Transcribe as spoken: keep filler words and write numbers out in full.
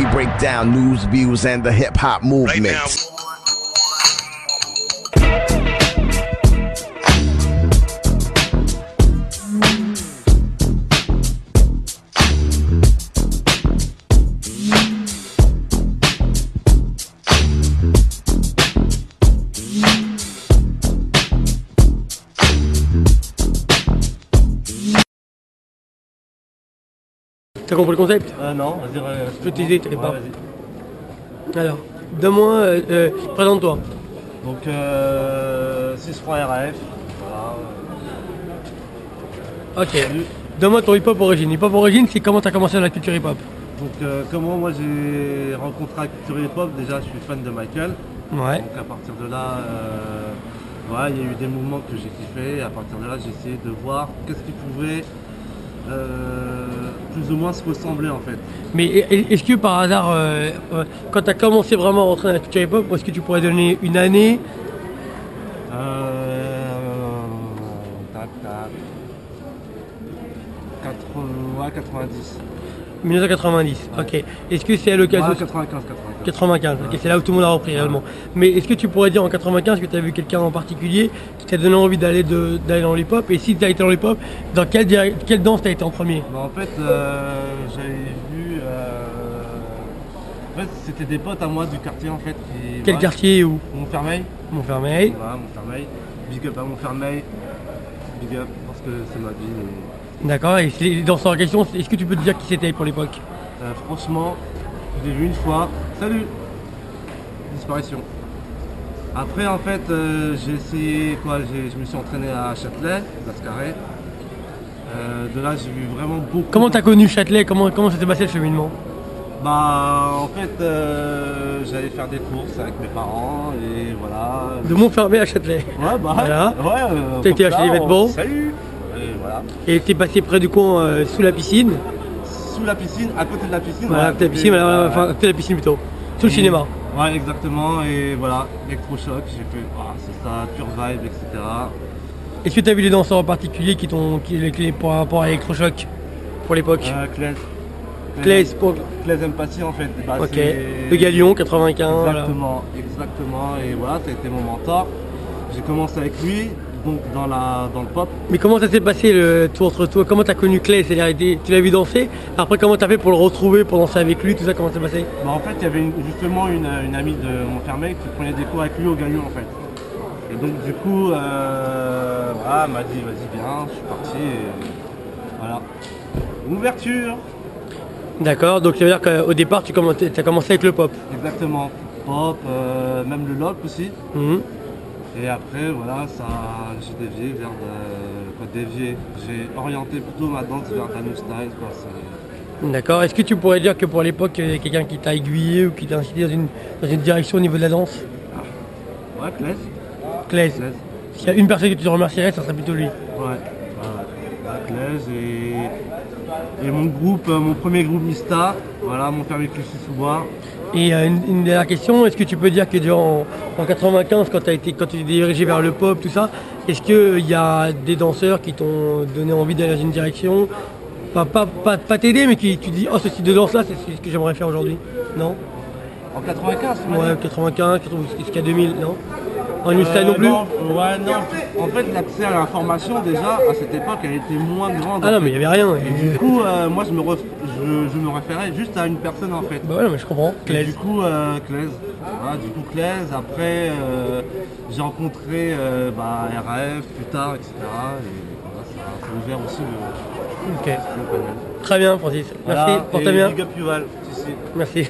we break down news, views, and the hip-hop movement. Right now. T'as compris le concept? euh, Non, vas-y, euh, je peux t'aider, t'es pas. Ouais, alors, donne-moi, euh, euh, présente-toi. Donc, euh, six trois R A F. Voilà. Ok, donne-moi ton hip-hop origine. Hip-hop origine, c'est comment t'as commencé dans la culture hip-hop? Donc, euh, comment moi j'ai rencontré la culture hip-hop? Déjà, je suis fan de Michael. Ouais. Donc, à partir de là, euh, ouais, il y a eu des mouvements que j'ai kiffé. À partir de là, j'ai essayé de voir qu'est-ce qu'ils pouvaient. Euh, plus ou moins se ressembler en fait. Mais est-ce que par hasard, euh, euh, quand tu as commencé vraiment à rentrer dans la culture hip-hop, est-ce que tu pourrais donner une année? euh, tac, tac. quatre-vingts, quatre-vingt-dix. mille neuf cent quatre-vingt-dix, ouais. Ok. Est-ce que c'est à l'occasion? Ouais, quatre-vingt-quinze, quatre-vingt-quinze. Ok, ouais. C'est là où tout le monde a repris réellement. Mais est-ce que tu pourrais dire en quatre-vingt-quinze que tu as vu quelqu'un en particulier qui t'a donné envie d'aller dans l'hip-hop? Et si tu as été dans l'hip-hop, dans quelle, quelle danse tu as été en premier? Bah, en fait, euh, j'avais vu... Euh... En fait, c'était des potes à moi du quartier en fait. Qui, Quel bah, quartier où? Montfermeil. Montfermeil. Voilà, Montfermeil. Big up à Montfermeil. Big up, parce que c'est ma vie. Et... D'accord, et dans son question, est-ce que tu peux te dire qui c'était pour l'époque? euh, Franchement, je l'ai vu une fois, salut! Disparition. Après en fait, euh, j'ai essayé, quoi, je me suis entraîné à Châtelet, Bascaré. Euh, de là j'ai vu vraiment beaucoup... Comment t'as connu Châtelet? Comment, comment ça s'est passé le cheminement? Bah en fait, euh, j'allais faire des courses avec mes parents et voilà... De Montfermeil à Châtelet? Ouais, bah voilà. Ouais, euh, t'as été acheter des vêtements? Salut! Et voilà. Et t'es passé près du coin, euh, sous la piscine? Sous la piscine, à côté de la piscine. Voilà, à côté de la piscine, euh, enfin, à côté de la piscine plutôt. Sous le cinéma. Ouais, exactement. Et voilà, ElectroShock, j'ai fait, oh, c'est ça, Pure Vibe, et cetera. Est-ce que t'as vu des danseurs en particulier qui t'ont qui les clés par rapport à ElectroShock pour l'époque? euh, Claes. Claes pour... Claes Empathy en fait. Bah, ok. Le Galion, quatre-vingt-quinze. Exactement, voilà. Exactement. Et voilà, ça a été mon mentor. J'ai commencé avec lui. Donc dans, la, dans le pop. Mais comment ça s'est passé le tour entre toi? Comment t'as connu Claes? C'est-à-dire tu l'as vu danser? Après comment t'as fait pour le retrouver, pour danser avec lui, tout ça, comment ça s'est passé? Bah en fait il y avait une, justement une, une amie de Montfermeil qui prenait des cours avec lui au Galion en fait. Et donc du coup euh, voilà, elle m'a dit vas-y viens, je suis parti et voilà. Ouverture. D'accord, donc ça veut dire qu'au départ tu as commencé avec le pop? Exactement, pop, euh, même le lop aussi. Mm-hmm. Et après, voilà, ça, j'ai dévié vers de, quoi, dévié. J'ai orienté plutôt ma danse vers la new style, quoi. Est... D'accord. Est-ce que tu pourrais dire que pour l'époque, il y a quelqu'un qui t'a aiguillé ou qui t'a incité dans une, dans une direction au niveau de la danse? Ouais, Claes. Claes. Claes. S'il y a une personne que tu te remercierais, ça serait plutôt lui. Ouais. Voilà. Claes et... et mon groupe, mon premier groupe Mista, voilà, mon permis Claes sous bois. Et euh, une, une dernière question, est-ce que tu peux dire que durant en quatre-vingt-quinze, quand tu as été, quand tu t'es dirigé vers le pop, tout ça, est-ce qu'il euh, y a des danseurs qui t'ont donné envie d'aller dans une direction, pas, pas, pas, pas t'aider, mais qui tu dis oh ce type de danse là, c'est ce que j'aimerais faire aujourd'hui? Non. En quatre-vingt-quinze? Ouais, quatre-vingt-quinze, jusqu'à deux mille, non. En Insta euh, non plus? Non, ouais, non. En fait, l'accès à l'information, déjà, à cette époque, elle était moins grande. Ah non, mais il n'y avait rien. Et du coup, euh, moi, je me, ref... je, je me référais juste à une personne, en fait. Bah ouais, non, mais je comprends. Claes. Du coup, euh, Claes. Ah, du coup, Claes. Après, euh, j'ai rencontré euh, bah, R A F plus tard, et cetera. Et voilà, ça, ça a ouvert aussi le... Ok. Le panel. Très bien, Francis. Merci voilà. Pour ta bien. Big up Youval. Merci.